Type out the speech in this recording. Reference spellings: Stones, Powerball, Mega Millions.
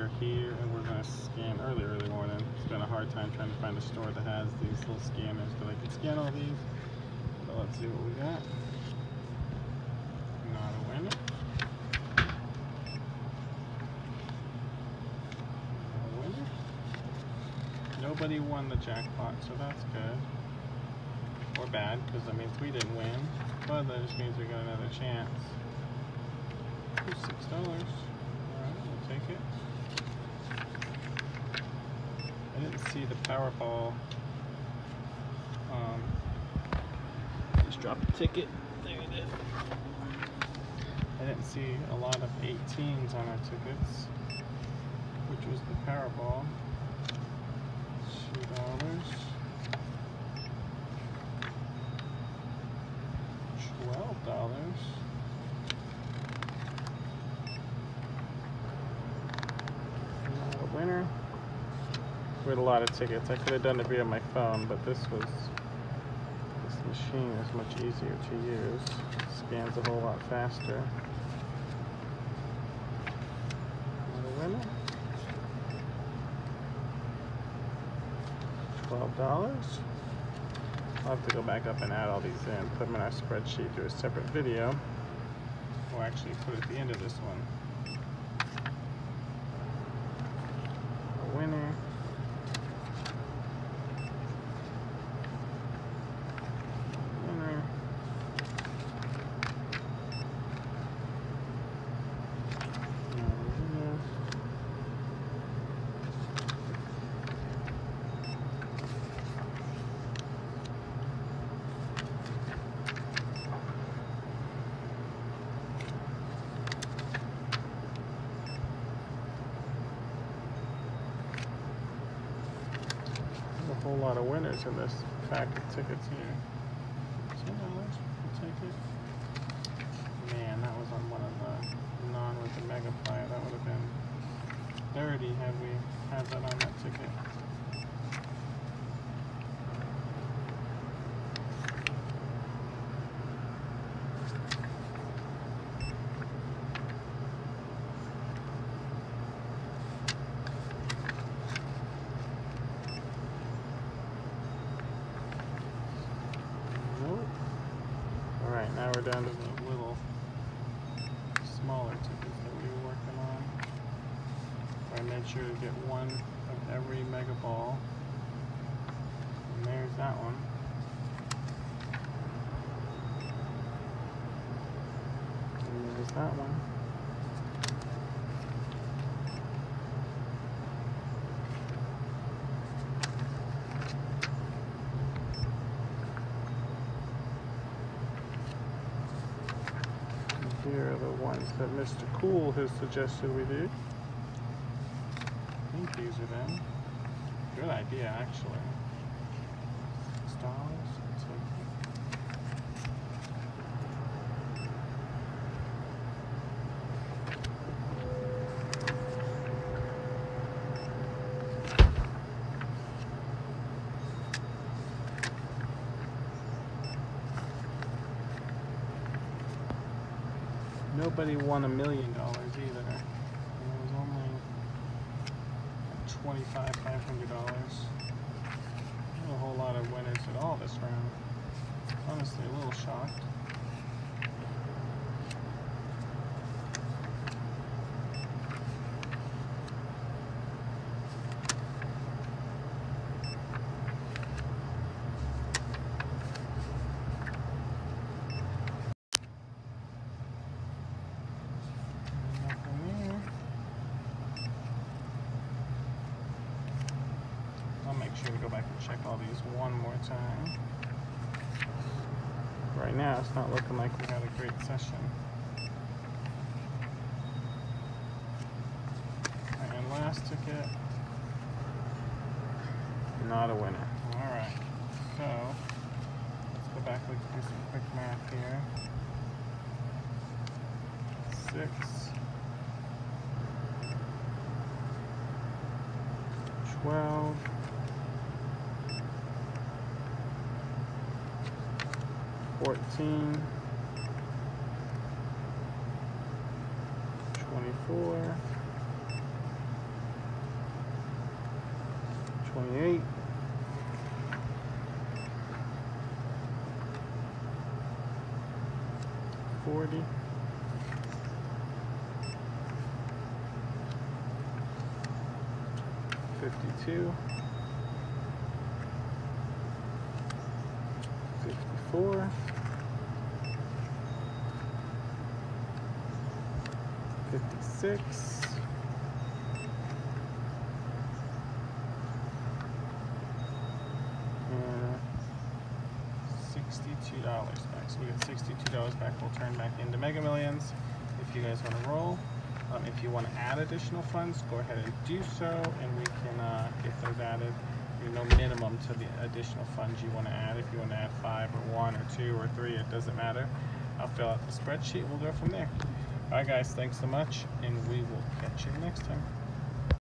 we are here and we're going to scan early morning. It's been a hard time trying to find a store that has these little scanners that I can scan all these. So let's see what we got. Not a winner. Not a winner. Nobody won the jackpot, so that's good. Or bad, because that means we didn't win. But that just means we got another chance. Ooh, $6. Take it. I didn't see the Powerball. Just drop a ticket. There it is. I didn't see a lot of 18s on our tickets, which was the Powerball. $2. 12 dollars. Winner. We had a lot of tickets. I could have done it via my phone, but this machine is much easier to use. Scans a whole lot faster. Another winner. $12. I'll have to go back up and add all these in, put them in our spreadsheet, do a separate video. We'll actually put it at the end of this one. Winner. Winner. A whole lot of winners in this pack of tickets here. $10, we'll take it. Man, that was on one of the non with the mega player. That would have been $30 had we had that on that ticket. Now we're down to the little smaller tickets that we were working on. So I made sure to get one of every mega ball. And there's that one. And there's that one. Here are the ones that Mr. Cool has suggested we do. I think these are them. Good idea, actually. $6. Nobody won $1 million either. It was only $500. Not a whole lot of winners at all this round. Honestly, a little shocked. Sure to go back and check all these one more time. Right now it's not looking like we had a great session. And last ticket, not a winner. Alright, so let's go back and do some quick math here. 6, 12. 14, 24, 28. Six, 62 dollars back. So we got $62 back. We'll turn back into Mega Millions. If you guys want to roll, if you want to add additional funds, go ahead and do so, and we can get those added. There's no minimum to the additional funds you want to add. If you want to add 5 or 1 or 2 or 3, it doesn't matter. I'll fill out the spreadsheet. We'll go from there. Alright guys, thanks so much, and we will catch you next time.